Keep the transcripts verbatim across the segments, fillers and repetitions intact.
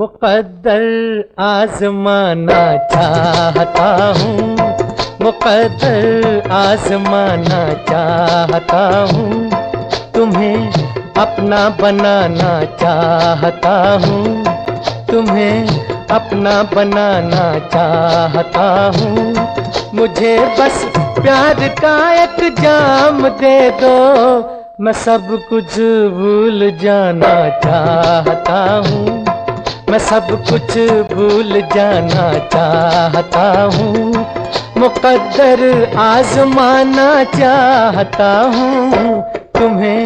मुक़द्दर आज़माना चाहता हूँ, मुक़द्दर आज़माना चाहता हूँ, तुम्हें अपना बनाना चाहता हूँ, तुम्हें अपना बनाना चाहता हूँ। मुझे बस प्यार का एक जाम दे दो, मैं सब कुछ भूल जाना चाहता हूँ, मैं सब कुछ भूल जाना चाहता हूँ। मुक़द्दर आज़माना चाहता हूँ, तुम्हें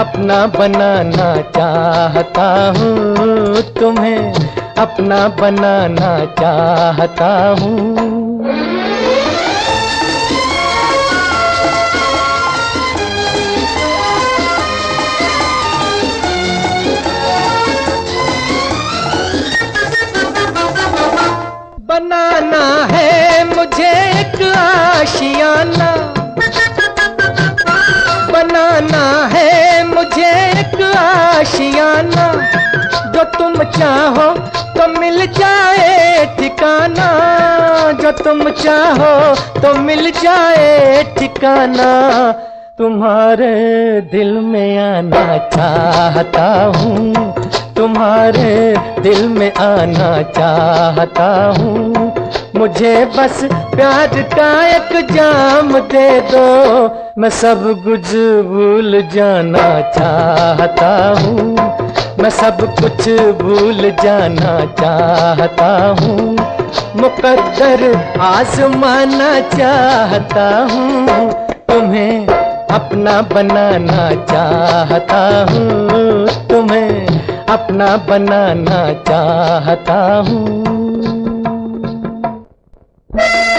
अपना बनाना चाहता हूँ, तुम्हें अपना बनाना चाहता हूँ। बनाना है मुझे एक आशियाना, बनाना है मुझे एक आशियाना, जो तुम चाहो तो मिल जाए ठिकाना, जो तुम चाहो तो मिल जाए ठिकाना। तुम्हारे दिल में आना चाहता हूँ, तुम्हारे दिल में आना चाहता हूँ। मुझे बस प्यार का एक जाम दे दो, मैं सब कुछ भूल जाना चाहता हूँ, मैं सब कुछ भूल जाना चाहता हूँ। मुक़द्दर आज़माना चाहता हूँ, तुम्हें अपना बनाना चाहता हूँ, तुम्हें अपना बनाना चाहता हूँ।